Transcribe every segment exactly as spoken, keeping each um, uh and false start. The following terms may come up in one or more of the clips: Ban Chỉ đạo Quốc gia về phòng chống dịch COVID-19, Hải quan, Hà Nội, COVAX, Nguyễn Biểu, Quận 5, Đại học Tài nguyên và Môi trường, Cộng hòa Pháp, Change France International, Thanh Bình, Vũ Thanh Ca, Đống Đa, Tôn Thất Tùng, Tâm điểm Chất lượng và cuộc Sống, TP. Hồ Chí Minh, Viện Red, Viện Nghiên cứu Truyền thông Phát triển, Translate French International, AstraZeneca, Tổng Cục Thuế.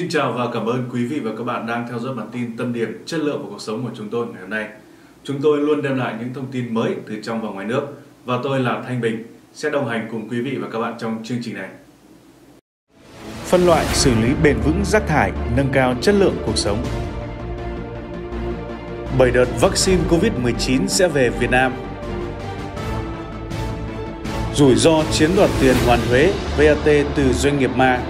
Xin chào và cảm ơn quý vị và các bạn đang theo dõi bản tin Tâm điểm Chất lượng và cuộc sống của chúng tôi ngày hôm nay. Chúng tôi luôn đem lại những thông tin mới từ trong và ngoài nước và tôi là Thanh Bình sẽ đồng hành cùng quý vị và các bạn trong chương trình này. Phân loại xử lý bền vững rác thải, nâng cao chất lượng cuộc sống. Bảy đợt vaccine Covid mười chín sẽ về Việt Nam. Rủi ro chiếm đoạt tiền hoàn thuế vê a tê từ doanh nghiệp ma.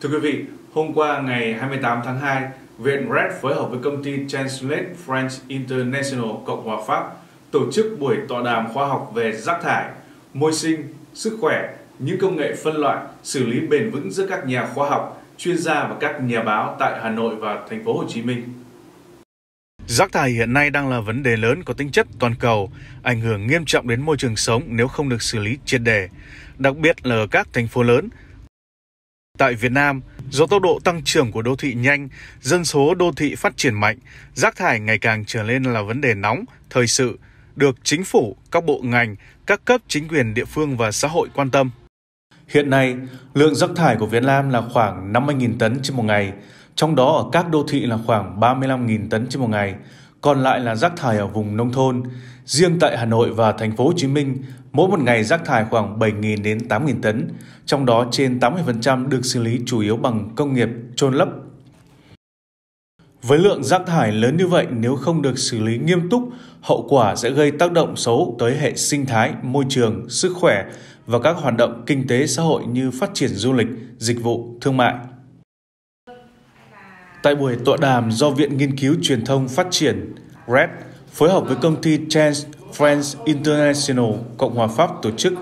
Thưa quý vị, hôm qua ngày hai mươi tám tháng hai, Viện Red phối hợp với công ty Translate French International Cộng hòa Pháp tổ chức buổi tọa đàm khoa học về rác thải, môi sinh, sức khỏe, những công nghệ phân loại, xử lý bền vững giữa các nhà khoa học, chuyên gia và các nhà báo tại Hà Nội và Thành phố Hồ Chí Minh. Rác thải hiện nay đang là vấn đề lớn có tính chất toàn cầu, ảnh hưởng nghiêm trọng đến môi trường sống nếu không được xử lý triệt để, đặc biệt là ở các thành phố lớn. Tại Việt Nam, do tốc độ tăng trưởng của đô thị nhanh, dân số đô thị phát triển mạnh, rác thải ngày càng trở nên là vấn đề nóng, thời sự, được chính phủ, các bộ ngành, các cấp chính quyền địa phương và xã hội quan tâm. Hiện nay, lượng rác thải của Việt Nam là khoảng năm mươi nghìn tấn trên một ngày, trong đó ở các đô thị là khoảng ba mươi lăm nghìn tấn trên một ngày, còn lại là rác thải ở vùng nông thôn. Riêng tại Hà Nội và Thành phố Hồ Chí Minh, mỗi một ngày rác thải khoảng bảy nghìn đến tám nghìn tấn, trong đó trên tám mươi phần trăm được xử lý chủ yếu bằng công nghiệp chôn lấp. Với lượng rác thải lớn như vậy, nếu không được xử lý nghiêm túc, hậu quả sẽ gây tác động xấu tới hệ sinh thái, môi trường, sức khỏe và các hoạt động kinh tế xã hội như phát triển du lịch, dịch vụ, thương mại. Tại buổi tọa đàm do Viện Nghiên cứu Truyền thông Phát triển Red phối hợp với công ty Change France International Cộng hòa Pháp tổ chức,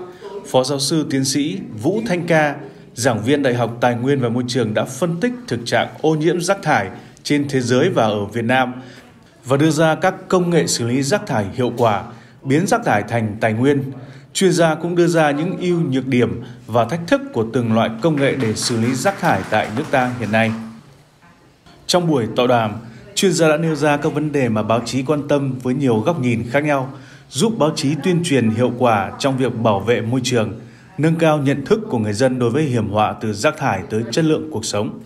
Phó giáo sư tiến sĩ Vũ Thanh Ca, giảng viên Đại học Tài nguyên và Môi trường đã phân tích thực trạng ô nhiễm rác thải trên thế giới và ở Việt Nam và đưa ra các công nghệ xử lý rác thải hiệu quả, biến rác thải thành tài nguyên. Chuyên gia cũng đưa ra những ưu nhược điểm và thách thức của từng loại công nghệ để xử lý rác thải tại nước ta hiện nay. Trong buổi tọa đàm, chuyên gia đã nêu ra các vấn đề mà báo chí quan tâm với nhiều góc nhìn khác nhau, giúp báo chí tuyên truyền hiệu quả trong việc bảo vệ môi trường, nâng cao nhận thức của người dân đối với hiểm họa từ rác thải tới chất lượng cuộc sống.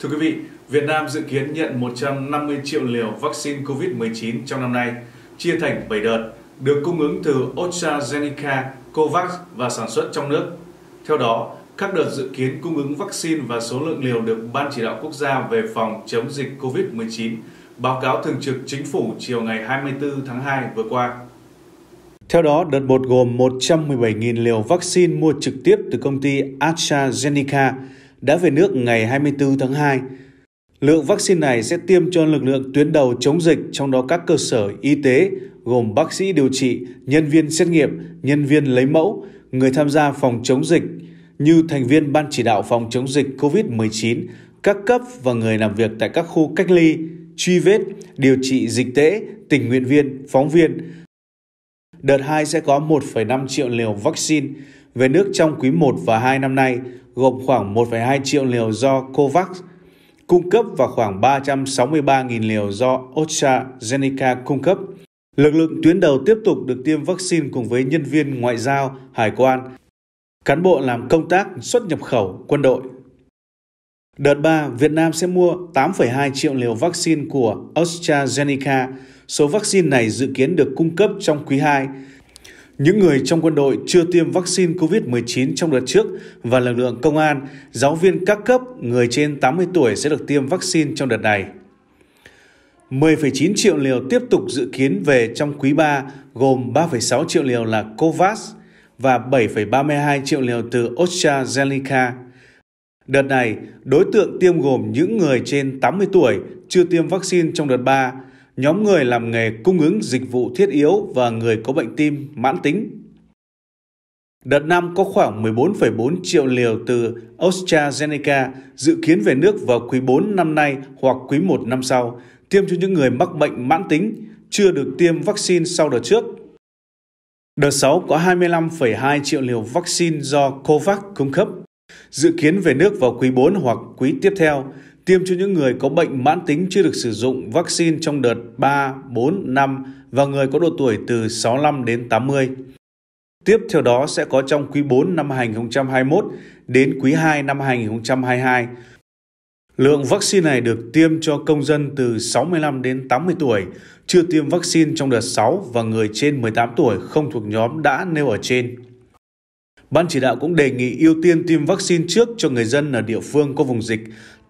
Thưa quý vị, Việt Nam dự kiến nhận một trăm năm mươi triệu liều vaccine Covid mười chín trong năm nay, chia thành bảy đợt, được cung ứng từ AstraZeneca, COVAX và sản xuất trong nước. Theo đó, các đợt dự kiến cung ứng vaccine và số lượng liều được Ban Chỉ đạo Quốc gia về phòng chống dịch Covid mười chín báo cáo Thường trực Chính phủ chiều ngày hai mươi tư tháng hai vừa qua. Theo đó, đợt một gồm một trăm mười bảy nghìn liều vaccine mua trực tiếp từ công ty AstraZeneca đã về nước ngày hai mươi tư tháng hai. Lượng vaccine này sẽ tiêm cho lực lượng tuyến đầu chống dịch, trong đó các cơ sở y tế gồm bác sĩ điều trị, nhân viên xét nghiệm, nhân viên lấy mẫu, người tham gia phòng chống dịch, như thành viên Ban Chỉ đạo phòng chống dịch Covid mười chín, các cấp và người làm việc tại các khu cách ly, truy vết, điều trị dịch tễ, tình nguyện viên, phóng viên. Đợt hai sẽ có một phẩy năm triệu liều vaccine về nước trong quý một và hai năm nay, gồm khoảng một phẩy hai triệu liều do COVAX cung cấp và khoảng ba trăm sáu mươi ba nghìn liều do AstraZeneca cung cấp. Lực lượng tuyến đầu tiếp tục được tiêm vaccine cùng với nhân viên ngoại giao, hải quan, cán bộ làm công tác xuất nhập khẩu, quân đội. Đợt ba, Việt Nam sẽ mua tám phẩy hai triệu liều vaccine của AstraZeneca. Số vaccine này dự kiến được cung cấp trong quý hai. Những người trong quân đội chưa tiêm vaccine Covid mười chín trong đợt trước và lực lượng công an, giáo viên các cấp, người trên tám mươi tuổi sẽ được tiêm vaccine trong đợt này. mười phẩy chín triệu liều tiếp tục dự kiến về trong quý ba, gồm ba phẩy sáu triệu liều là COVAX và bảy phẩy ba mươi hai triệu liều từ AstraZeneca. Đợt này, đối tượng tiêm gồm những người trên tám mươi tuổi chưa tiêm vaccine trong đợt ba, nhóm người làm nghề cung ứng dịch vụ thiết yếu và người có bệnh tim mãn tính. Đợt năm có khoảng mười bốn phẩy bốn triệu liều từ AstraZeneca dự kiến về nước vào quý bốn năm nay hoặc quý một năm sau, tiêm cho những người mắc bệnh mãn tính, chưa được tiêm vaccine sau đợt trước. Đợt sáu có hai mươi lăm phẩy hai triệu liều vaccine do COVAX cung cấp, dự kiến về nước vào quý bốn hoặc quý tiếp theo, tiêm cho những người có bệnh mãn tính chưa được sử dụng vaccine trong đợt ba, bốn, năm và người có độ tuổi từ sáu mươi lăm đến tám mươi. Tiếp theo đó sẽ có trong quý bốn năm hai nghìn không trăm hai mươi mốt đến quý hai năm hai nghìn không trăm hai mươi hai. Lượng vaccine này được tiêm cho công dân từ sáu mươi lăm đến tám mươi tuổi, chưa tiêm vaccine trong đợt sáu và người trên mười tám tuổi không thuộc nhóm đã nêu ở trên. Ban chỉ đạo cũng đề nghị ưu tiên tiêm vaccine trước cho người dân ở địa phương có vùng dịch.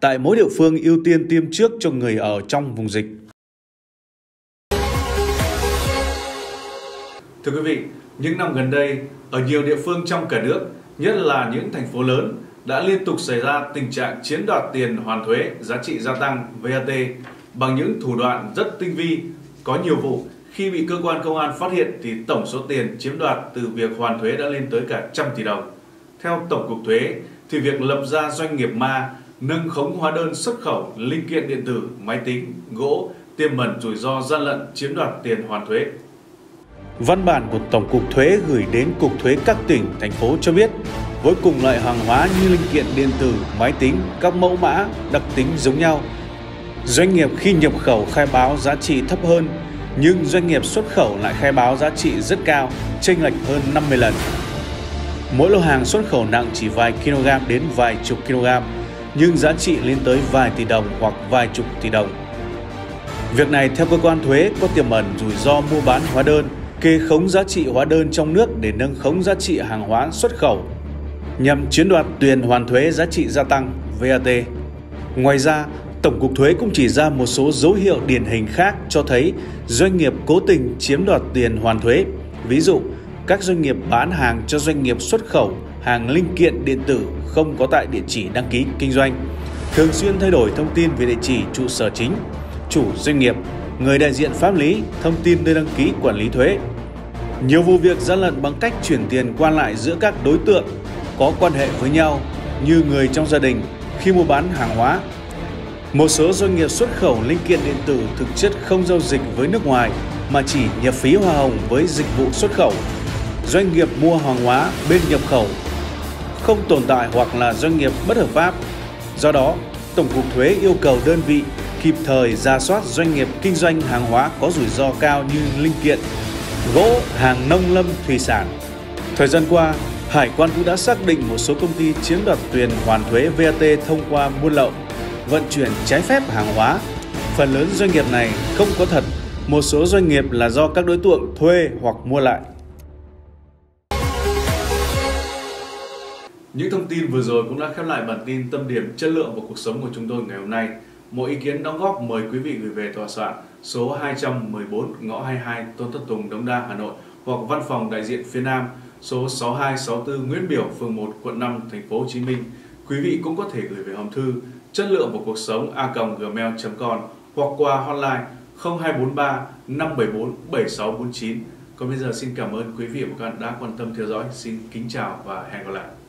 Tại mỗi địa phương ưu tiên tiêm trước cho người ở trong vùng dịch. Thưa quý vị, những năm gần đây, ở nhiều địa phương trong cả nước, nhất là những thành phố lớn, đã liên tục xảy ra tình trạng chiếm đoạt tiền hoàn thuế giá trị gia tăng vê a tê bằng những thủ đoạn rất tinh vi. Có nhiều vụ, khi bị cơ quan công an phát hiện thì tổng số tiền chiếm đoạt từ việc hoàn thuế đã lên tới cả trăm tỷ đồng. Theo Tổng Cục Thuế, thì việc lập ra doanh nghiệp ma, nâng khống hóa đơn xuất khẩu, linh kiện điện tử, máy tính, gỗ, tiềm ẩn rủi ro gian lận chiếm đoạt tiền hoàn thuế. Văn bản của Tổng Cục Thuế gửi đến Cục Thuế các tỉnh, thành phố cho biết, với cùng loại hàng hóa như linh kiện điện tử, máy tính, các mẫu mã, đặc tính giống nhau, doanh nghiệp khi nhập khẩu khai báo giá trị thấp hơn, nhưng doanh nghiệp xuất khẩu lại khai báo giá trị rất cao, chênh lệch hơn năm mươi lần. Mỗi lô hàng xuất khẩu nặng chỉ vài kg đến vài chục kg, nhưng giá trị lên tới vài tỷ đồng hoặc vài chục tỷ đồng. Việc này theo cơ quan thuế có tiềm ẩn rủi ro mua bán hóa đơn, kê khống giá trị hóa đơn trong nước để nâng khống giá trị hàng hóa xuất khẩu, nhằm chiếm đoạt tiền hoàn thuế giá trị gia tăng vê a tê. Ngoài ra, Tổng Cục Thuế cũng chỉ ra một số dấu hiệu điển hình khác cho thấy doanh nghiệp cố tình chiếm đoạt tiền hoàn thuế. Ví dụ, các doanh nghiệp bán hàng cho doanh nghiệp xuất khẩu, hàng linh kiện điện tử không có tại địa chỉ đăng ký kinh doanh, thường xuyên thay đổi thông tin về địa chỉ trụ sở chính, chủ doanh nghiệp, người đại diện pháp lý, thông tin nơi đăng ký quản lý thuế. Nhiều vụ việc gian lận bằng cách chuyển tiền qua lại giữa các đối tượng có quan hệ với nhau như người trong gia đình khi mua bán hàng hóa. Một số doanh nghiệp xuất khẩu linh kiện điện tử thực chất không giao dịch với nước ngoài mà chỉ nhập phí hoa hồng với dịch vụ xuất khẩu. Doanh nghiệp mua hàng hóa bên nhập khẩu không tồn tại hoặc là doanh nghiệp bất hợp pháp. Do đó, Tổng Cục Thuế yêu cầu đơn vị kịp thời rà soát doanh nghiệp kinh doanh hàng hóa có rủi ro cao như linh kiện, gỗ, hàng nông lâm, thủy sản. Thời gian qua, Hải quan cũng đã xác định một số công ty chiếm đoạt tiền hoàn thuế vê a tê thông qua buôn lậu, vận chuyển trái phép hàng hóa. Phần lớn doanh nghiệp này không có thật, một số doanh nghiệp là do các đối tượng thuê hoặc mua lại. Những thông tin vừa rồi cũng đã khép lại bản tin Tâm điểm Chất lượng và Cuộc sống của chúng tôi ngày hôm nay. Mọi ý kiến đóng góp mời quý vị gửi về tòa soạn số hai trăm mười bốn ngõ hai mươi hai Tôn Thất Tùng, Đống Đa, Hà Nội hoặc văn phòng đại diện phía Nam số sáu hai sáu tư Nguyễn Biểu, phường một, quận năm, thành phố Hồ Chí Minh. Quý vị cũng có thể gửi về hòm thư chất lượng của cuộc sống a còng gmail chấm com hoặc qua hotline không hai bốn ba năm bảy bốn bảy sáu bốn chín. Còn bây giờ xin cảm ơn quý vị và các bạn đã quan tâm theo dõi. Xin kính chào và hẹn gặp lại.